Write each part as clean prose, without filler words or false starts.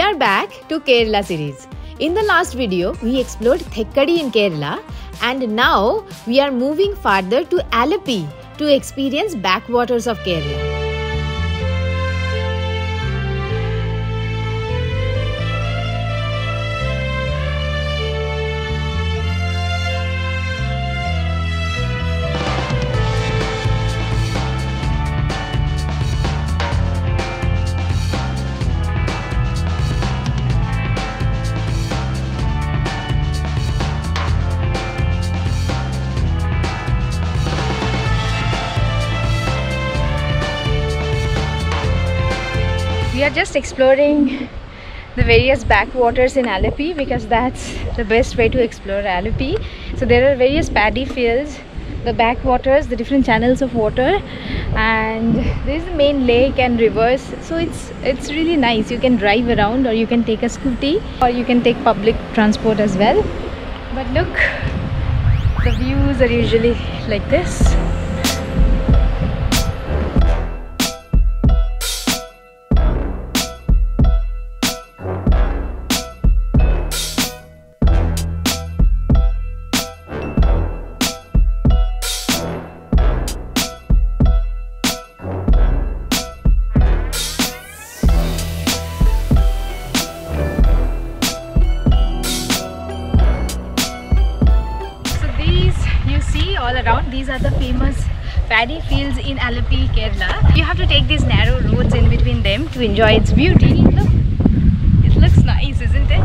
We are back to Kerala series. In the last video, we explored Thekkadi in Kerala and now we are moving farther to Alleppey to experience backwaters of Kerala. We are just exploring the various backwaters in Alleppey because that's the best way to explore Alleppey. So there are various paddy fields, the backwaters, the different channels of water, and there is the main lake and rivers. So it's really nice. You can drive around, or you can take a scooty, or you can take public transport as well. But look, the views are usually like this. These are the famous paddy fields in Alleppey, Kerala. You have to take these narrow roads in between them to enjoy its beauty. Look, it looks nice, isn't it?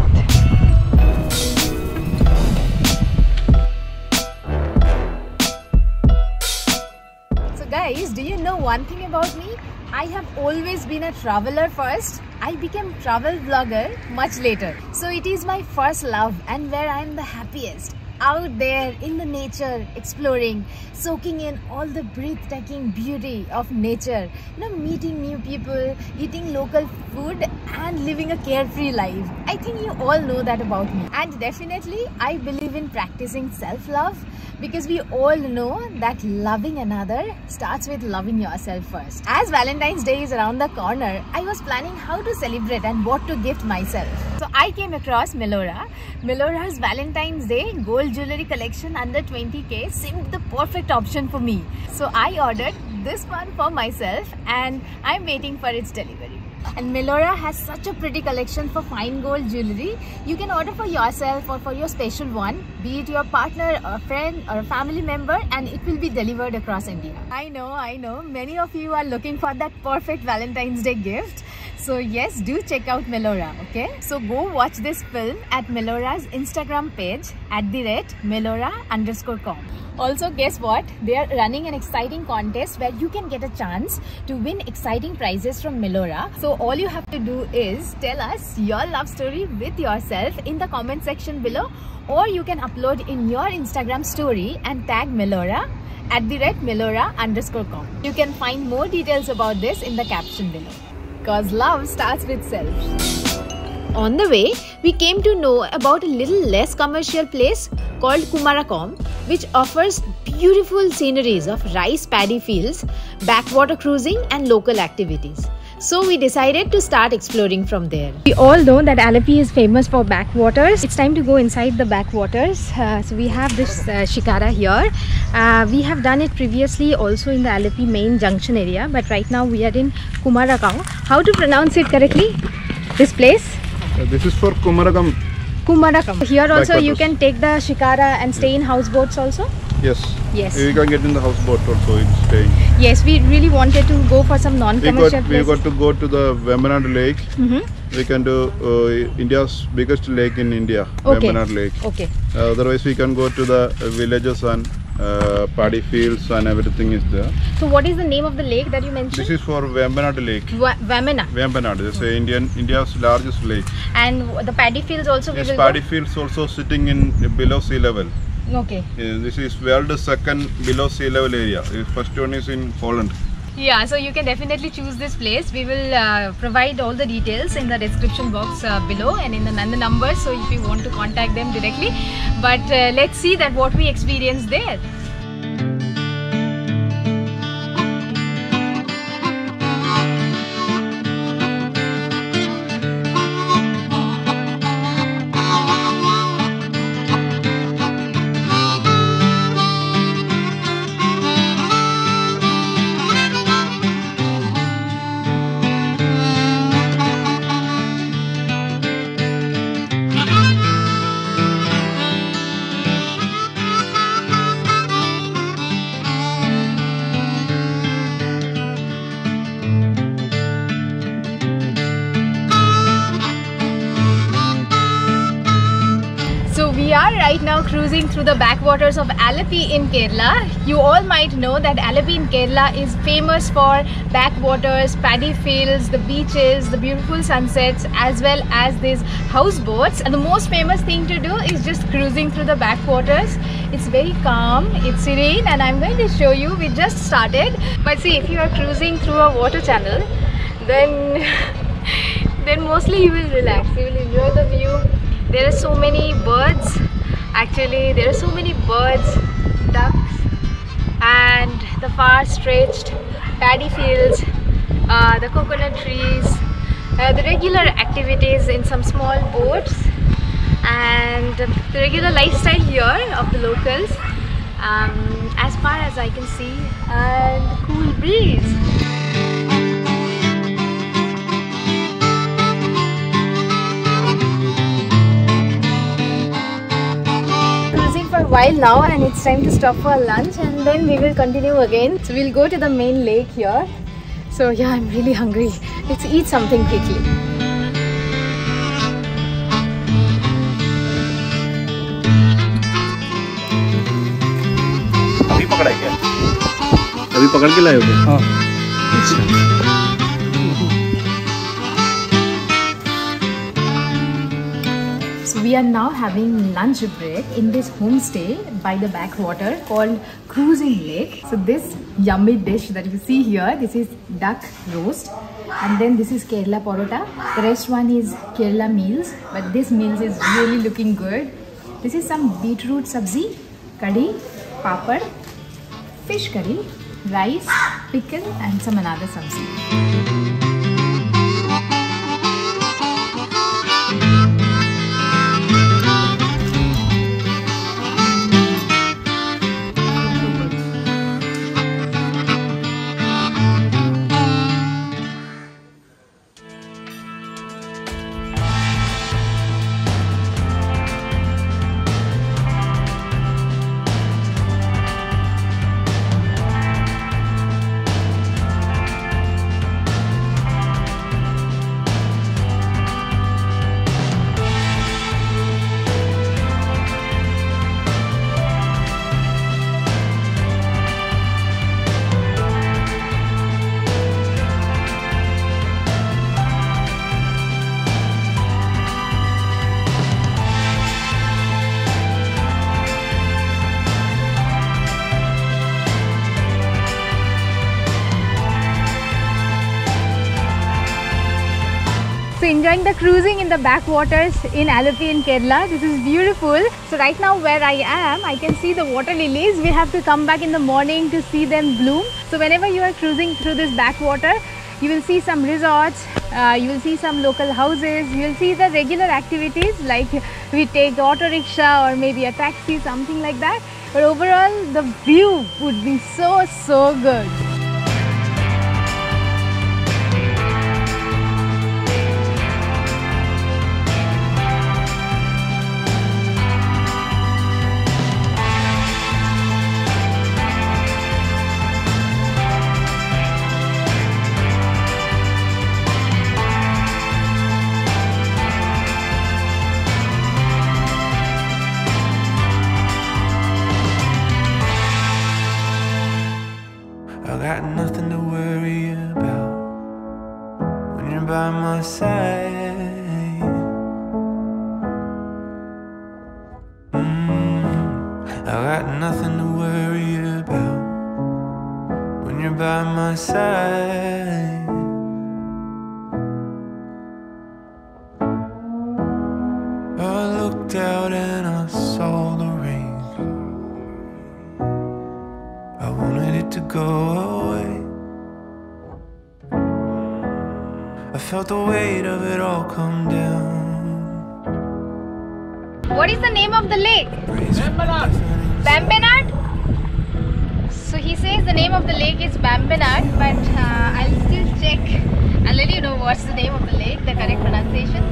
So guys, do you know one thing about me? I have always been a traveler first. I became travel vlogger much later. So it is my first love and where I am the happiest. Out there in the nature, exploring, soaking in all the breathtaking beauty of nature, meeting new people, eating local food and living a carefree life. I think you all know that about me. And definitely I believe in practicing self-love because we all know that loving another starts with loving yourself first. As Valentine's Day is around the corner, I was planning how to celebrate and what to gift myself. So I came across Melorra. Melorra's Valentine's Day gold jewelry collection under 20K seemed the perfect option for me. So I ordered this one for myself and I'm waiting for its delivery. And Melorra has such a pretty collection for fine gold jewelry. You can order for yourself or for your special one, be it your partner or friend or a family member, and it will be delivered across India. I know, many of you are looking for that perfect Valentine's Day gift. So yes, do check out Melorra, okay? So go watch this film at Melorra's Instagram page @Melorra_com. Also, guess what? They are running an exciting contest where you can get a chance to win exciting prizes from Melorra. So all you have to do is tell us your love story with yourself in the comment section below, or you can upload in your Instagram story and tag Melorra @Melorra_com. You can find more details about this in the caption below. Because love starts with self. On the way, we came to know about a little less commercial place called Kumarakom, which offers beautiful sceneries of rice paddy fields, backwater cruising and local activities. So we decided to start exploring from there. We all know that Alleppey is famous for backwaters. It's time to go inside the backwaters. So we have this Shikara here. We have done it previously also in the Alleppey main junction area, but right now we are in Kumarakom. How to pronounce it correctly? This place? This is for Kumarakom. Kumarakom. Here also you can take the Shikara and stay in houseboats also? Yes. You can get in the houseboat also in staying. Yes, we really wanted to go for some non-commercial places. We got to go to the Vembanad Lake. We can do India's biggest lake in India, okay. Vembanad Lake. Okay. Otherwise, we can go to the villages and paddy fields and everything is there. So, what is the name of the lake that you mentioned? This is for Vembanad Lake. Vembanad. It's India's largest lake. And the paddy fields also. Yes, paddy fields also sitting in below sea level. Okay. This is world's second below sea level area. The first one is in Holland. Yeah, so you can definitely choose this place. We will provide all the details in the description box below and in the numbers, so if you want to contact them directly. But let's see that what we experienced there. right now cruising through the backwaters of Alleppey in Kerala. You all might know that Alleppey in Kerala is famous for backwaters, paddy fields, the beaches, the beautiful sunsets, as well as these houseboats. And the most famous thing to do is just cruising through the backwaters. It's very calm, it's serene, and I'm going to show you. We just started. But see, if you are cruising through a water channel, then mostly you will relax, you will enjoy the view. There are so many birds, actually there are so many birds, ducks, and the far stretched paddy fields, the coconut trees, the regular activities in some small boats, and the regular lifestyle here of the locals, as far as I can see, and cool breeze. While now, and it's time to stop for lunch, and then we will continue again. So we'll go to the main lake here. So yeah, I'm really hungry. Let's eat something quickly. अभी पकड़ा है क्या? अभी पकड़ के लाए होंगे? हाँ. We are now having lunch break in this homestay by the backwater called Cruising Lake. So this yummy dish that you see here, this is duck roast, and then this is Kerala parotta. The rest one is Kerala meals, but this meals is really looking good. This is some beetroot sabzi, kadhi, papad, fish curry, rice, pickle, and some another sabzi. So enjoying the cruising in the backwaters in Alleppey in Kerala. This is beautiful. So right now where I am, I can see the water lilies. We have to come back in the morning to see them bloom. So whenever you are cruising through this backwater, you will see some resorts, you will see some local houses, you will see the regular activities like we take auto rickshaw or maybe a taxi, something like that. But overall the view would be so good. By my side, I got nothing to worry about when you're by my side. I looked out and I saw the rain. I wanted it to go away. I felt the weight of it all come down. What is the name of the lake? Vembanad. Vembanad? So he says the name of the lake is Vembanad, but I'll still check. I'll let you know what's the name of the lake, the correct pronunciation.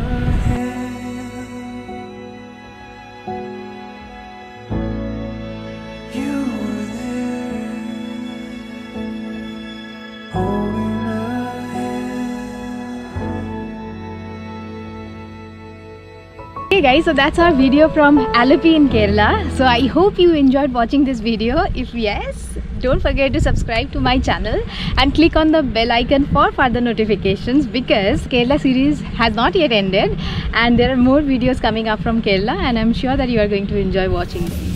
guys, so that's our video from Alleppey in Kerala. So I hope you enjoyed watching this video. If yes, don't forget to subscribe to my channel and click on the bell icon for further notifications, because Kerala series has not yet ended and there are more videos coming up from Kerala, and I'm sure that you are going to enjoy watching them.